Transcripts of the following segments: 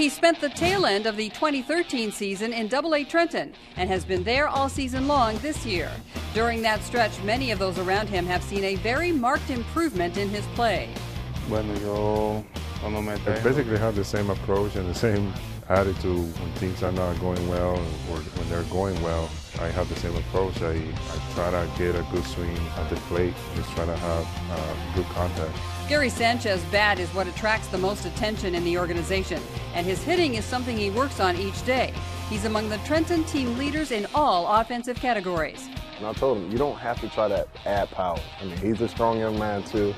He spent the tail end of the 2013 season in AA Trenton and has been there all season long this year. During that stretch, many of those around him have seen a very marked improvement in his play. I basically have the same approach and the same attitude when things are not going well, or when they're going well. I have the same approach. I try to get a good swing at the plate, just try to have good contact. Gary Sanchez's bat is what attracts the most attention in the organization, and his hitting is something he works on each day. He's among the Trenton team leaders in all offensive categories. And I told him, you don't have to try to add power. I mean, he's a strong young man too,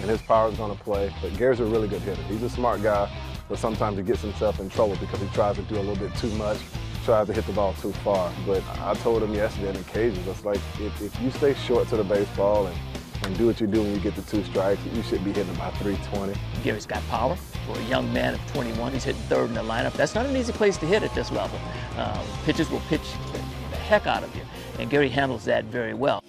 and his power is going to play. But Gary's a really good hitter. He's a smart guy, but sometimes he gets himself in trouble because he tries to do a little bit too much, tries to hit the ball too far. But I told him yesterday in occasions, it's like, if you stay short to the baseball and do what you do when you get the 2 strikes, you should be hitting about 320. Gary's got power. For a young man of 21, he's hitting 3rd in the lineup. That's not an easy place to hit at this level. Pitchers will pitch the heck out of you, and Gary handles that very well.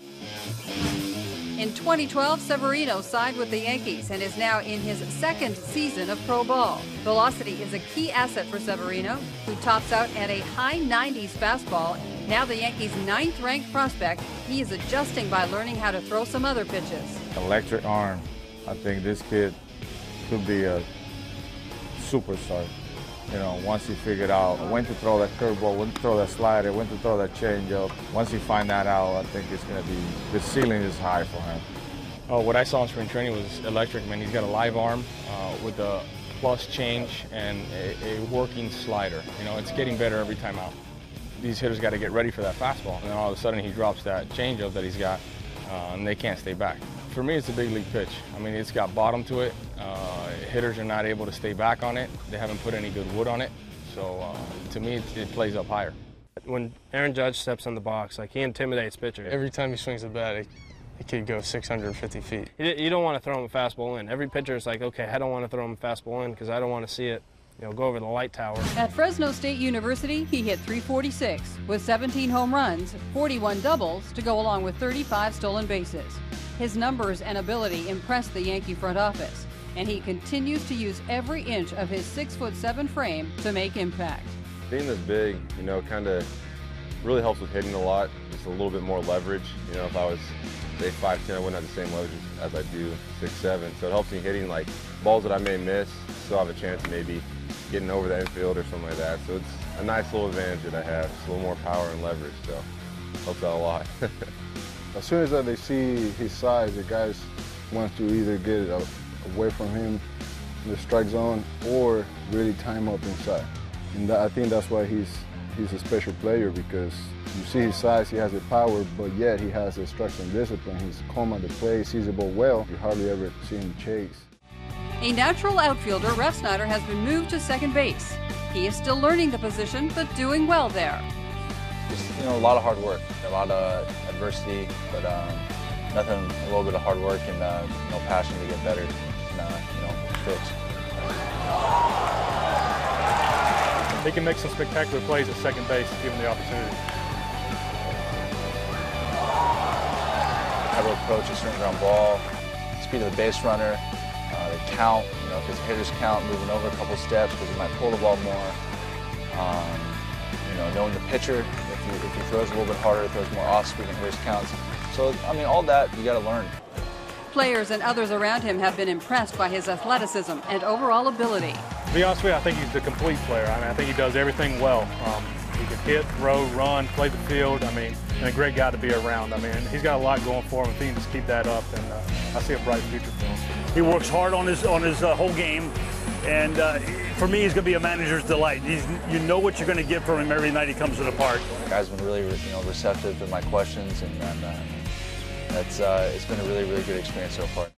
In 2012, Severino signed with the Yankees and is now in his 2nd season of pro ball. Velocity is a key asset for Severino, who tops out at a high 90s fastball. Now the Yankees' 9th-ranked prospect, he is adjusting by learning how to throw some other pitches. Electric arm. I think this kid could be a superstar. You know, once he figured out when to throw that curveball, when to throw that slider, when to throw that changeup, once he finds that out, I think it's going to be, the ceiling is high for him. Oh, what I saw in spring training was electric, man. He's got a live arm with a plus change and a working slider. You know, it's getting better every time out. These hitters got to get ready for that fastball, and then all of a sudden he drops that changeup that he's got, and they can't stay back. For me, it's a big league pitch. I mean, it's got bottom to it. Hitters are not able to stay back on it. They haven't put any good wood on it. So to me, it plays up higher. When Aaron Judge steps in the box, like, he intimidates pitchers. Every time he swings the bat, he could go 650 feet. You don't want to throw him a fastball in. Every pitcher is like, okay, I don't want to throw him a fastball in because I don't want to see it, you know, go over the light tower. At Fresno State University, he hit .346 with 17 home runs, 41 doubles to go along with 35 stolen bases. His numbers and ability impressed the Yankee front office, and he continues to use every inch of his 6'7" frame to make impact. Being this big, you know, kind of really helps with hitting a lot. It's a little bit more leverage. You know, if I was, say, 5'10", I wouldn't have the same leverage as I do 6'7". So it helps me hitting, like, balls that I may miss, still have a chance of maybe getting over the infield or something like that. So it's a nice little advantage that I have. It's a little more power and leverage, so it helps out a lot. As soon as they see his size, the guys want to either get it away from him in the strike zone or really tie him up inside. And I think that's why he's a special player, because you see his size, he has the power, but yet he has the structure and discipline. He's calm at the plate, sees the ball well. You hardly ever see him chase. A natural outfielder, Refsnyder has been moved to 2nd base. He is still learning the position, but doing well there. Just, you know, a lot of hard work, a lot of adversity, but nothing, a little bit of hard work and no passion to get better and, you know, pitch. He can make some spectacular plays at 2nd base if given the opportunity. How to approach a certain ground ball, speed of the base runner, the count, you know, because hitters count, moving over a couple steps because he might pull the ball more. You know, knowing the pitcher, if he throws a little bit harder, throws more off-speed and his counts. So, I mean, all that, you got to learn. Players and others around him have been impressed by his athleticism and overall ability. To be honest with you, I think he's the complete player. I mean, I think he does everything well. He can hit, throw, run, play the field. I mean, and a great guy to be around. I mean, he's got a lot going for him. If he can just keep that up, and I see a bright future for him. He works hard on his whole game. And for me, he's going to be a manager's delight. You know what you're going to get from him every night he comes to the park. The guy's been really, you know, receptive to my questions, and it's been a really, really good experience so far.